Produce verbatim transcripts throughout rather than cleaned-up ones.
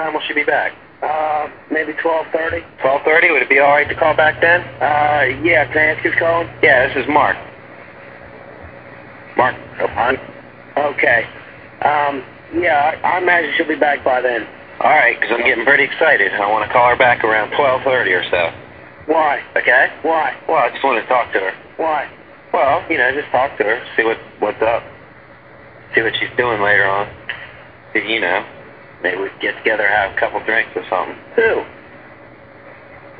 time will she be back? Uh, maybe twelve thirty. twelve thirty? Would it be all right to call back then? Uh, yeah. Can I ask who's calling? Yeah, this is Mark. Mark. Okay. Um, yeah, I, I imagine she'll be back by then. All right, because I'm getting pretty excited. I want to call her back around twelve thirty or so. Why? Okay? Why? Well, I just want to talk to her. Why? Well, you know, just talk to her. See what what's up. See what she's doing later on. You know, maybe we get together, have a couple drinks or something. Who?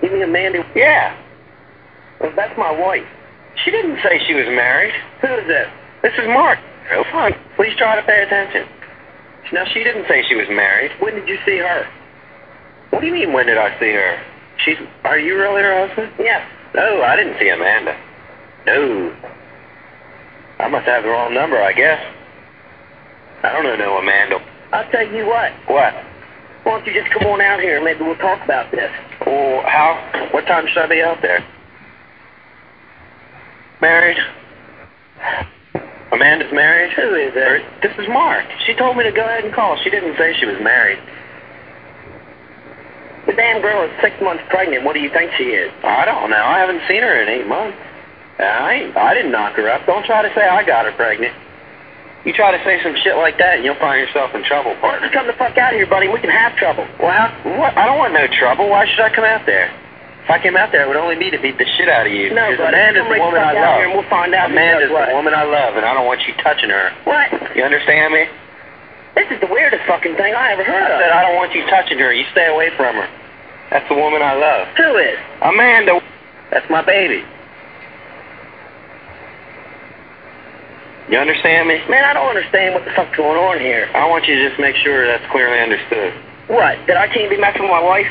You mean Amanda? Yeah. Well, that's my wife. She didn't say she was married. Who is this? This is Mark. Oh, fun. Please try to pay attention. Now, she didn't say she was married. When did you see her? What do you mean, when did I see her? She's... Are you really her husband? Yes. No, I didn't see Amanda. No. I must have the wrong number, I guess. I don't know Amanda. I'll tell you what. What? Why don't you just come on out here and maybe we'll talk about this. Oh, how? What time should I be out there? Married? Amanda's married? Who is it? This is Mark. She told me to go ahead and call. She didn't say she was married. The damn girl is six months pregnant. What do you think she is? I don't know. I haven't seen her in eight months. I ain't, I didn't knock her up. Don't try to say I got her pregnant. You try to say some shit like that, and you'll find yourself in trouble, partner. Come the fuck out of here, buddy. We can have trouble. Well, how, what? I don't want no trouble. Why should I come out there? If I came out there, it would only be to beat the shit out of you. No, buddy. Amanda's the woman I love. And we'll find out Amanda's the woman I love, and I don't want you touching her. What? You understand me? This is the weirdest fucking thing I ever heard of. I said I don't want you touching her. You stay away from her. That's the woman I love. Who is? Amanda. That's my baby. You understand me? Man, I don't understand what the fuck's going on here. I want you to just make sure that's clearly understood. What? That I can't be messing with my wife?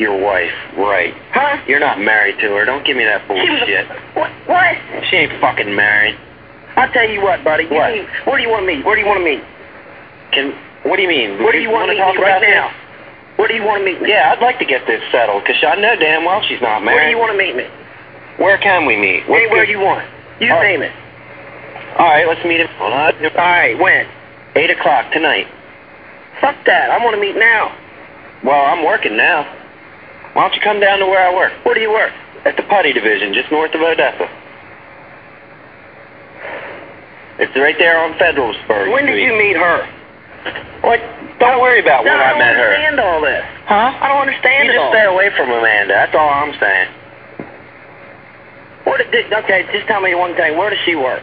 Your wife, right. Huh? You're not married to her. Don't give me that bullshit. She was a, what? What? She ain't fucking married. I'll tell you what, buddy. What? You mean, where do you want to meet? Where do you want to meet? Can? What do you mean? Where do you, you want to talk about right now? This? Where do you want to meet me? Yeah, I'd like to get this settled, because I know damn well she's not married. Where do you want to meet me? Where can we meet? What's Anywhere good? You want. You All name right. it. All right, let's meet him. All right, when? Eight o'clock tonight. Fuck that. I want to meet now. Well, I'm working now. Why don't you come down to where I work? Where do you work? At the Putty Division, just north of Odessa. It's right there on Federalsburg. When did you meet her? What? Don't worry about when I met her. I don't understand all this. Huh? I don't understand it all. You just stay away from Amanda. That's all I'm saying. What did? Okay, just tell me one thing. Where does she work?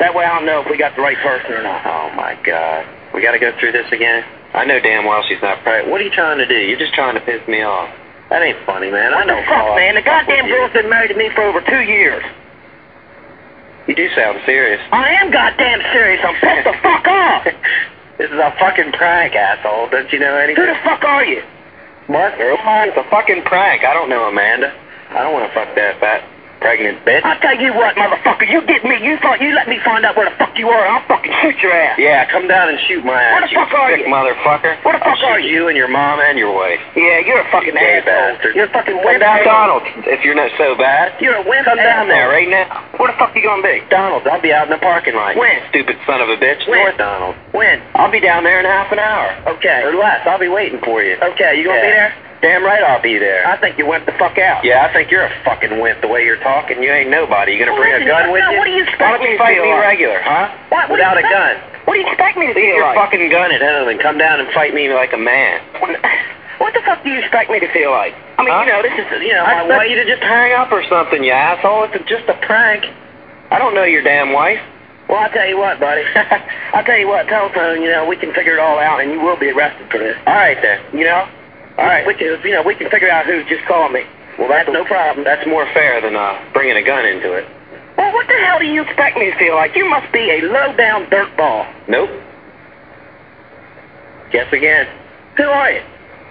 That way I'll know if we got the right person or not. Oh, my God. We got to go through this again? I know damn well she's not pregnant. What are you trying to do? You're just trying to piss me off. That ain't funny, man. What I don't fuck, man? The goddamn girl's been married to me for over two years. You do sound serious. I am goddamn serious. I'm pissed the fuck off. This is a fucking prank, asshole. Don't you know anything? Who the fuck are you? Mark, it's a fucking prank. I don't know Amanda. I don't want to fuck that fat. Pregnant bitch. I'll tell you what, motherfucker, you get me, you thought you let me find out where the fuck you are, and I'll fucking shoot your ass. Yeah, come down and shoot my ass. Where the you fuck are you? Motherfucker. Where the fuck I'll are shoot you? You and your mom and your wife. Yeah, you're a fucking you asshole. Bastard. You're a fucking wimp. Come down, Donald, if you're not so bad. You're a wimp. Come down asshole. There right now. Where the fuck you gonna be? Donald, I'll be out in the parking lot. When? Stupid son of a bitch. When? North Donald. When? I'll be down there in half an hour. Okay. Or less. I'll be waiting for you. Okay, you gonna yeah. be there? Damn right I'll be there. I think you went the fuck out. Yeah, I think you're a fucking wimp the way you're talking. You ain't nobody. You gonna well, bring listen, a gun with you? What do you expect Why don't you me fight me like? Regular, huh? What, what Without a gun. What do you expect me to feel your like? Your fucking gun at home and come down and fight me like a man. What the fuck do you expect me to feel like? I mean, huh? you know, this is, you know, I want you to just hang up or something, you asshole. It's just a prank. I don't know your damn wife. Well, I'll tell you what, buddy. I'll tell you what, telephone, you know, we can figure it all out and you will be arrested for this. All right, then. You know? All right. We can, you know, we can figure out who just called me. Well, that's, that's no problem. That's more fair than uh, bringing a gun into it. Well, what the hell do you expect me to feel like? You must be a low-down dirtball. Nope. Guess again. Who are you?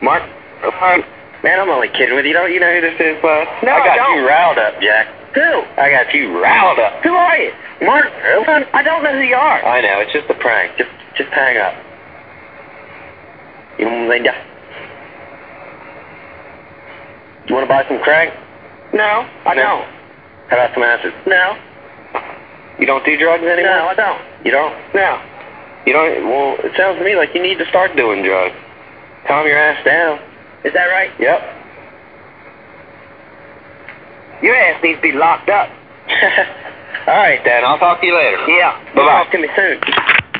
Mark. Um, man, I'm only kidding with you. Don't you know who this is, bud? No, I got I don't. you riled up, Jack. Who? I got you riled up. Who are you? Mark. I don't know who you are. I know. It's just a prank. Just, just hang up. You know what I You want to buy some crack? No, I no. don't. How about some acid? No. You don't do drugs anymore? No, I don't. You don't? No. You don't? Well, it sounds to me like you need to start doing drugs. Calm your ass down. Is that right? Yep. Your ass needs to be locked up. All right, then. I'll talk to you later. Yeah. Bye-bye. Talk to me soon.